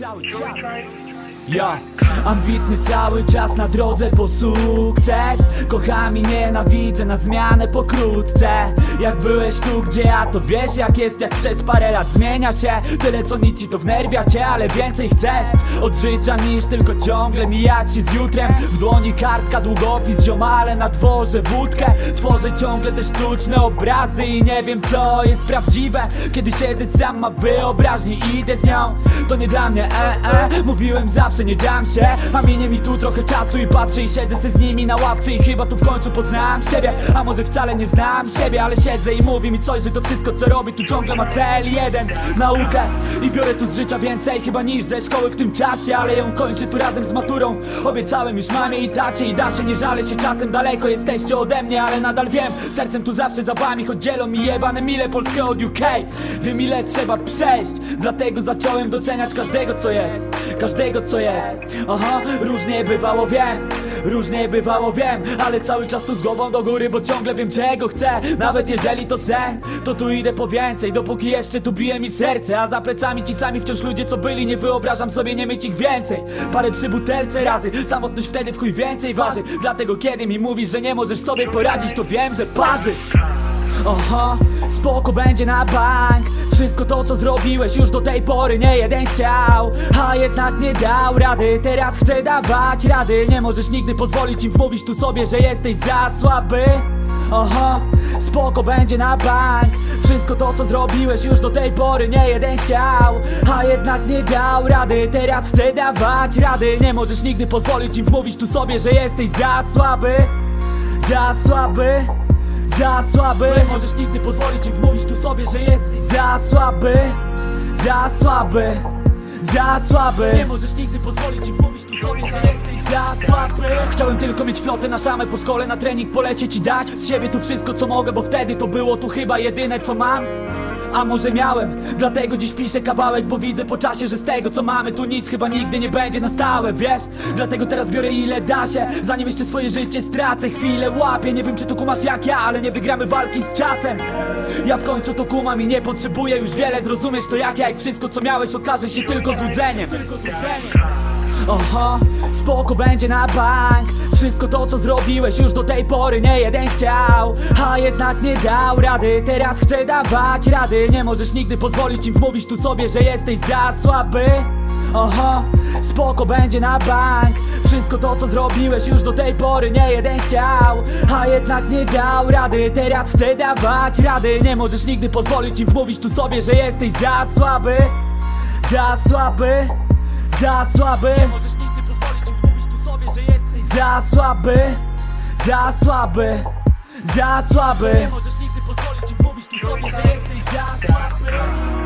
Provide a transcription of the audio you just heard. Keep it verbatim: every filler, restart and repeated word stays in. cały czas. Ja ambitny cały czas na drodze po sukces. Kocham i nienawidzę, na zmianę pokrótce. Jak byłeś tu, gdzie ja, to wiesz jak jest. Jak przez parę lat zmienia się tyle co nic i to wnerwia cię, ale więcej chcesz od życia niż tylko ciągle mijać się z jutrem. W dłoni kartka, długopis, ziomale na dworze wódkę. Tworzę ciągle te sztuczne obrazy i nie wiem co jest prawdziwe. Kiedy siedzę sama w wyobraźni i idę z nią, to nie dla mnie, e, e. Mówiłem zawsze, nie dam się, a minie mi tu trochę czasu i patrzę i siedzę se z nimi na ławce i chyba tu w końcu poznałem siebie. A może wcale nie znam siebie, ale siedzę i mówi mi coś, że to wszystko co robi tu ciągle ma cel jeden, naukę. I biorę tu z życia więcej chyba niż ze szkoły w tym czasie, ale ją kończę tu razem z maturą. Obiecałem już mamie i tacie i Dasie, nie żalę się czasem, daleko jesteście ode mnie, ale nadal wiem, sercem tu zawsze za wami, choć dzielą mi jebane mile Polskę od U K. Wiem ile trzeba przejść, dlatego zacząłem doceniać każdego co jest, każdego co jest. Aha, różnie bywało wiem, różnie bywało wiem, ale cały czas tu z głową do góry, bo ciągle wiem czego chcę. Nawet jeżeli to sen, to tu idę po więcej, dopóki jeszcze tu bije mi serce. A za plecami ci sami wciąż ludzie co byli, nie wyobrażam sobie nie mieć ich więcej. Parę przy butelce razy, samotność wtedy w chuj więcej waży. Dlatego kiedy mi mówisz, że nie możesz sobie poradzić, to wiem, że parzy. Aha, spoko będzie na bank. Wszystko to co zrobiłeś już do tej pory nie jeden chciał, a jednak nie dał rady. Teraz chcę dawać rady. Nie możesz nigdy pozwolić im wmówić tu sobie, że jesteś za słaby. Aha, spoko będzie na bank. Wszystko to co zrobiłeś już do tej pory nie jeden chciał, a jednak nie dał rady. Teraz chcę dawać rady. Nie możesz nigdy pozwolić im wmówić tu sobie, że jesteś za słaby. Za słaby. Za słaby. Nie możesz nigdy pozwolić im wmówić tu sobie, że jesteś za słaby. Za słaby. Za słaby. Nie możesz nigdy pozwolić im wmówić tu sobie, że jesteś za słaby. Chciałem tylko mieć flotę na szamę, po szkole na trening polecieć i dać z siebie tu wszystko co mogę, bo wtedy to było tu chyba jedyne co mam. A może miałem, dlatego dziś piszę kawałek, bo widzę po czasie, że z tego co mamy tu nic chyba nigdy nie będzie na stałe, wiesz? Dlatego teraz biorę ile da się, zanim jeszcze swoje życie stracę, chwilę łapię. Nie wiem czy to kumasz jak ja, ale nie wygramy walki z czasem. Ja w końcu to kumam i nie potrzebuję już wiele, zrozumiesz to jak ja, jak wszystko co miałeś okaże się tylko złudzeniem. Oho, spoko będzie na bank. Wszystko to co zrobiłeś już do tej pory nie jeden chciał, a jednak nie dał rady. Teraz chcę dawać rady. Nie możesz nigdy pozwolić im wmówić tu sobie, że jesteś za słaby. Oho, spoko będzie na bank. Wszystko to co zrobiłeś już do tej pory nie jeden chciał, a jednak nie dał rady. Teraz chcę dawać rady. Nie możesz nigdy pozwolić im wmówić tu sobie, że jesteś za słaby. Za słaby. Za słaby. Nie możesz nigdy pozwolić im wmówić tu sobie, że jesteś za słaby. Za słaby. Za słaby. Nie możesz nigdy pozwolić im wmówić tu sobie, że jesteś za słaby.